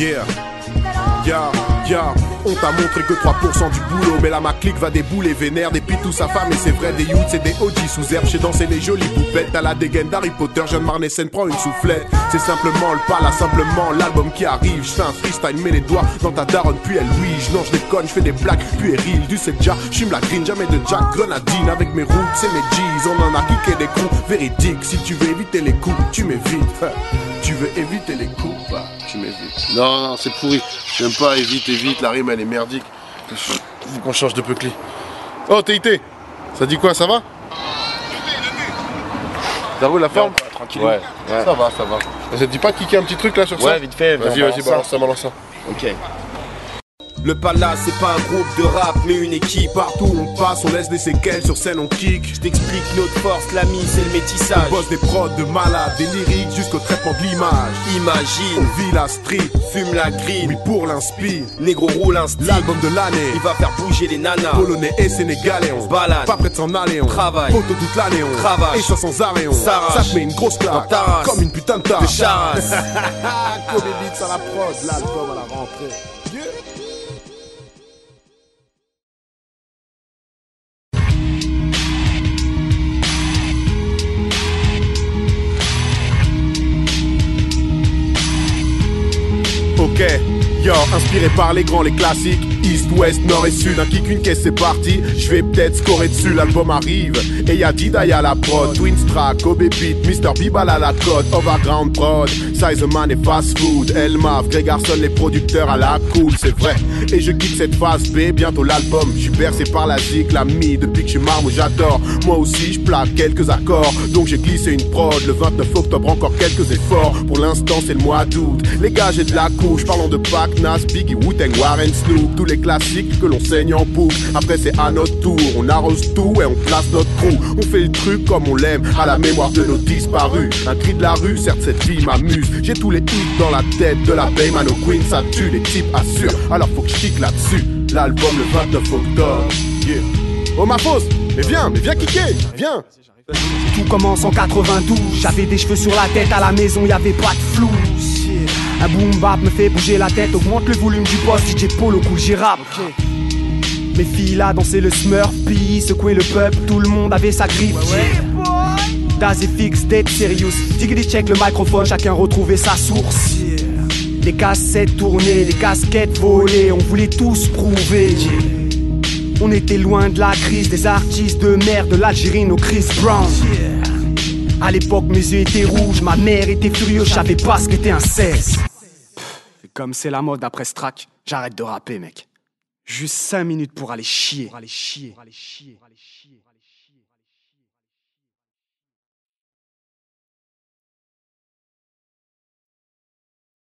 Yeah, yeah, yeah. On t'a montré que 3% du boulot, mais là ma clique va débouler, vénère des pitou sa femme et c'est vrai des youths et des OG sous herbe. J'ai dansé les jolies poupettes à la dégaine d'Harry Potter. Jeanne Marnaissen prend une soufflette. C'est simplement le palace, simplement l'album qui arrive. J'fais un freestyle, mets les doigts dans ta daronne puis elle ouige. Non j'déconne, j'fais des blagues puériles. Du c'est déjà, j'fume la green, jamais de Jack Grenadine. Avec mes roots et mes G's, on en a kické des coups véridiques. Si tu veux éviter les coups, tu m'évites. Tu veux éviter les coups, bah, tu m'évites. Non, non, c'est pourri. J'aime pas évite, évite, la rime elle est merdique. Faut qu'on change de peucli. Oh, TIT, ça dit quoi, ça va? Ça roule la forme? Tranquille. Ouais, ouais. Ça va, ça va. Ça te dit pas de kicker un petit truc là sur ça? Ouais, vite fait. Vas-y, vas-y, balance ça, balance ça. Ok. Le palace c'est pas un groupe de rap mais une équipe. Partout où on passe on laisse des séquelles, sur scène on kick. Je t'explique notre force, l'ami c'est le métissage. On bosse des prods de malades, des lyriques jusqu'au traitement de l'image. Imagine, on vit la street, fume la green, oui pour l'inspire. Négro roule un style, l'album de l'année, il va faire bouger les nanas. Polonais et sénégalais, on se balade, pas près de s'en aller, on travaille, photo toute l'année, on travaille, et soit sans arrêt on s'arrache. Ça te met une grosse claque, comme une putain de tarte de charasse. Obébeat à la prod, l'album à la rentrée. Ok, yo, inspiré par les grands, les classiques, East, West, Nord et Sud, un kick, une caisse, c'est parti, je vais peut-être scorer dessus, l'album arrive, et y'a Dida, y'a la prod, Twinstrack, Obébeat, Mr. Beebal à la côte, Overground prod, Sizeman et fast food, El Mav, Greg Arson, les producteurs à la cool, c'est vrai, et je quitte cette phase B, bientôt l'album, je suis bercé par la zik, l'ami, depuis que je marme, j'adore, moi aussi je plaque quelques accords, donc j'ai glissé une prod, le 29 octobre encore quelques efforts, pour l'instant c'est le mois d'août, les gars j'ai de la couche, parlons de Pac, Nas, Biggie, Wu-Tang, Warren, Snoop, tous les classiques que l'on saigne en boucle. Après c'est à notre tour, on arrose tout et on place notre crew. On fait le truc comme on l'aime, à la mémoire de nos disparus. Un cri de la rue, certes cette vie m'amuse. J'ai tous les hits dans la tête, de la Bayman au Queen, ça tue, les types assurent. Alors faut que je kick là-dessus, l'album le 29 octobre. Yeah. Oh ma fausse, mais viens kicker, viens. Tout commence en 92, j'avais des cheveux sur la tête, à la maison y'avait pas de flou. Un boom bap me fait bouger la tête, augmente le volume du boss, DJ Polo cool, j'y rappe. Mes filles là dansaient le Smurfy, secouaient le peuple, tout le monde avait sa grippe. Dazy Fix, Dead Serious, Diggity check le microphone, chacun retrouvait sa source. Les cassettes tournées, les casquettes volées, on voulait tous prouver. On était loin de la crise, des artistes de merde, de l'Algérine au Chris Brown. A l'époque mes yeux étaient rouges, ma mère était furieuse, je savais pas ce qu'était un 16. Et comme c'est la mode après ce track, j'arrête de rapper mec. Juste 5 minutes pour aller chier.